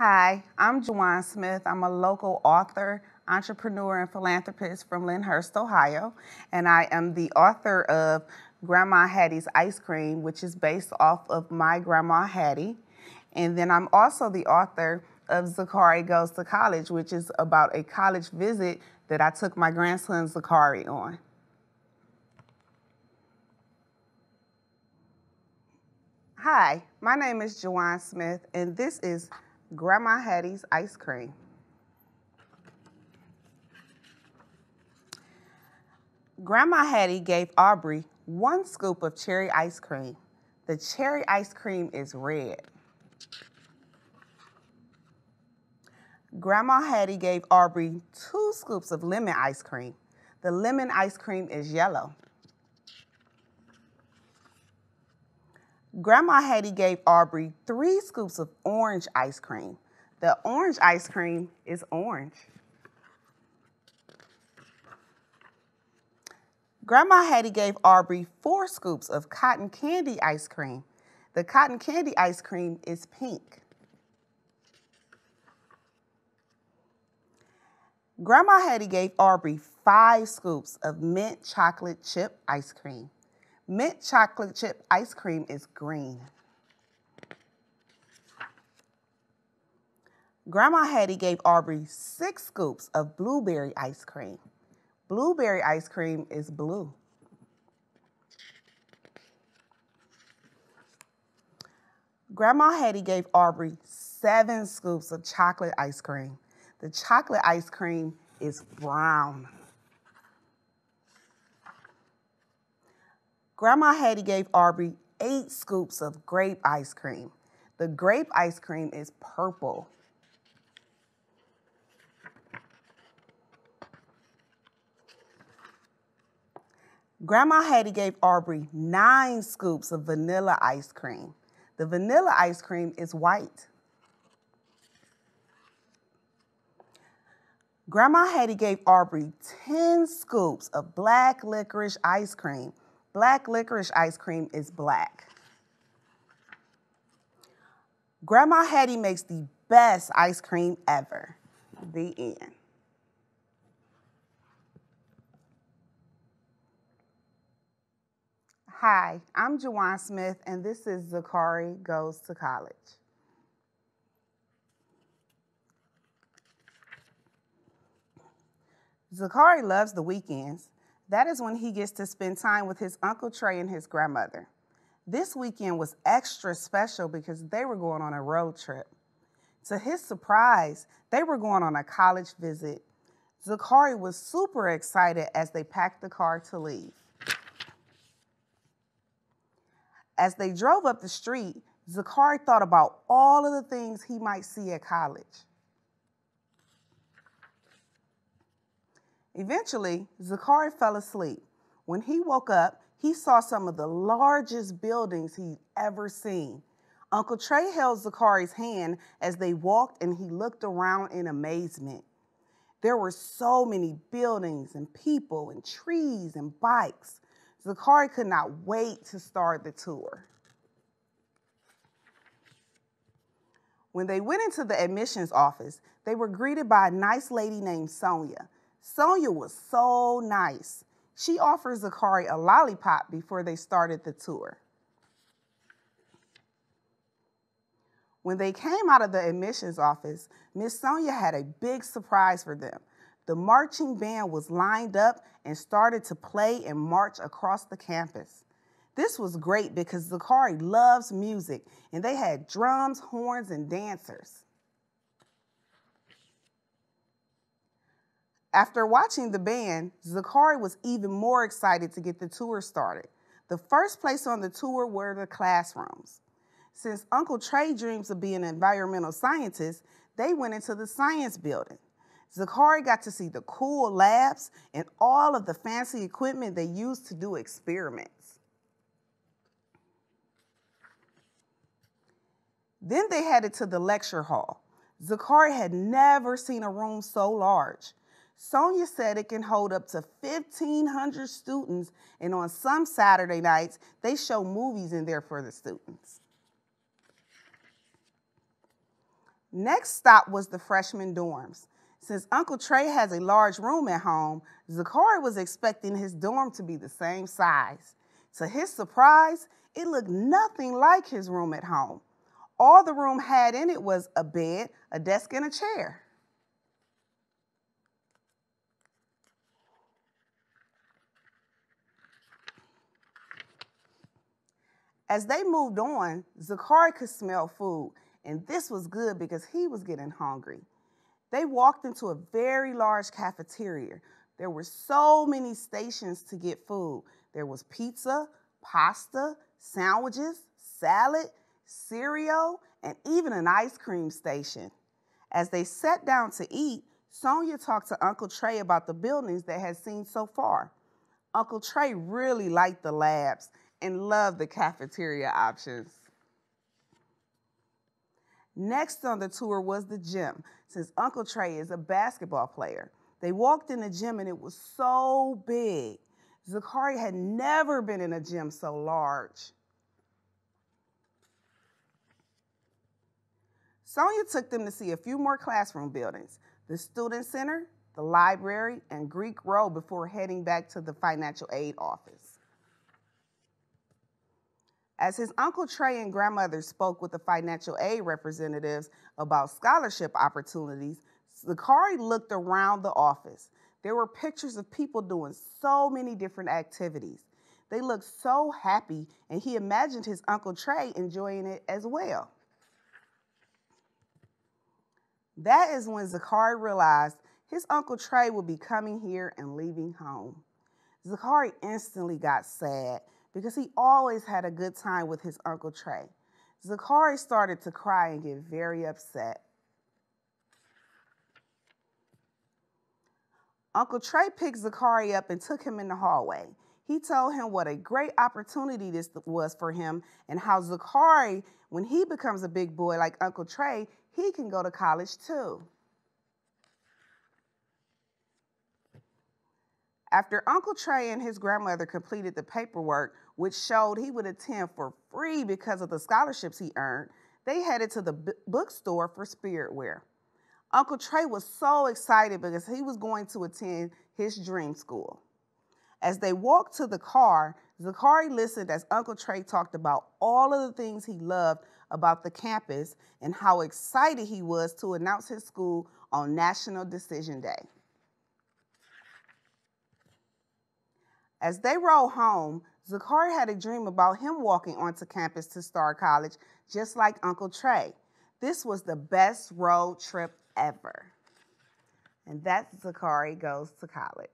Hi, I'm Jowan Smith. I'm a local author, entrepreneur, and philanthropist from Lynnhurst, Ohio, and I am the author of Grandma Hattie's Ice Cream, which is based off of my Grandma Hattie. And then I'm also the author of Zakari Goes to College, which is about a college visit that I took my grandson Zakari on. Hi, my name is Jowan Smith, and this is Grandma Hattie's Ice Cream. Grandma Hattie gave Aubrey one scoop of cherry ice cream. The cherry ice cream is red. Grandma Hattie gave Aubrey two scoops of lemon ice cream. The lemon ice cream is yellow. Grandma Hattie gave Aubrey three scoops of orange ice cream. The orange ice cream is orange. Grandma Hattie gave Aubrey four scoops of cotton candy ice cream. The cotton candy ice cream is pink. Grandma Hattie gave Aubrey five scoops of mint chocolate chip ice cream. Mint chocolate chip ice cream is green. Grandma Hattie gave Aubrey six scoops of blueberry ice cream. Blueberry ice cream is blue. Grandma Hattie gave Aubrey seven scoops of chocolate ice cream. The chocolate ice cream is brown. Grandma Hattie gave Aubrey eight scoops of grape ice cream. The grape ice cream is purple. Grandma Hattie gave Aubrey nine scoops of vanilla ice cream. The vanilla ice cream is white. Grandma Hattie gave Aubrey 10 scoops of black licorice ice cream. Black licorice ice cream is black. Grandma Hattie makes the best ice cream ever. The end. Hi, I'm Jowan Smith, and this is Zakari Goes to College. Zakari loves the weekends. That is when he gets to spend time with his Uncle Trey and his grandmother. This weekend was extra special because they were going on a road trip. To his surprise, they were going on a college visit. Zakari was super excited as they packed the car to leave. As they drove up the street, Zakari thought about all of the things he might see at college. Eventually, Zakari fell asleep. When he woke up, he saw some of the largest buildings he'd ever seen. Uncle Trey held Zakari's hand as they walked, and he looked around in amazement. There were so many buildings and people and trees and bikes. Zakari could not wait to start the tour. When they went into the admissions office, they were greeted by a nice lady named Sonia. Sonia was so nice. She offered Zakari a lollipop before they started the tour. When they came out of the admissions office, Miss Sonia had a big surprise for them. The marching band was lined up and started to play and march across the campus. This was great because Zakari loves music, and they had drums, horns, and dancers. After watching the band, Zakari was even more excited to get the tour started. The first place on the tour were the classrooms. Since Uncle Trey dreams of being an environmental scientist, they went into the science building. Zakari got to see the cool labs and all of the fancy equipment they used to do experiments. Then they headed to the lecture hall. Zakari had never seen a room so large. Sonia said it can hold up to 1,500 students, and on some Saturday nights, they show movies in there for the students. Next stop was the freshman dorms. Since Uncle Trey has a large room at home, Zakari was expecting his dorm to be the same size. To his surprise, it looked nothing like his room at home. All the room had in it was a bed, a desk, and a chair. As they moved on, Zakari could smell food, and this was good because he was getting hungry. They walked into a very large cafeteria. There were so many stations to get food. There was pizza, pasta, sandwiches, salad, cereal, and even an ice cream station. As they sat down to eat, Sonia talked to Uncle Trey about the buildings they had seen so far. Uncle Trey really liked the labs and loved the cafeteria options. Next on the tour was the gym, since Uncle Trey is a basketball player. They walked in the gym and it was so big. Zakari had never been in a gym so large. Sonia took them to see a few more classroom buildings, the student center, the library, and Greek Row before heading back to the financial aid office. As his Uncle Trey and grandmother spoke with the financial aid representatives about scholarship opportunities, Zakari looked around the office. There were pictures of people doing so many different activities. They looked so happy, and he imagined his Uncle Trey enjoying it as well. That is when Zakari realized his Uncle Trey would be coming here and leaving home. Zakari instantly got sad because he always had a good time with his Uncle Trey. Zakari started to cry and get very upset. Uncle Trey picked Zakari up and took him in the hallway. He told him what a great opportunity this was for him and how Zakari, when he becomes a big boy like Uncle Trey, he can go to college too. After Uncle Trey and his grandmother completed the paperwork, which showed he would attend for free because of the scholarships he earned, they headed to the bookstore for spirit wear. Uncle Trey was so excited because he was going to attend his dream school. As they walked to the car, Zakari listened as Uncle Trey talked about all of the things he loved about the campus and how excited he was to announce his school on National Decision Day. As they rode home, Zakari had a dream about him walking onto campus to start college, just like Uncle Trey. This was the best road trip ever. And that's Zakari Goes to College.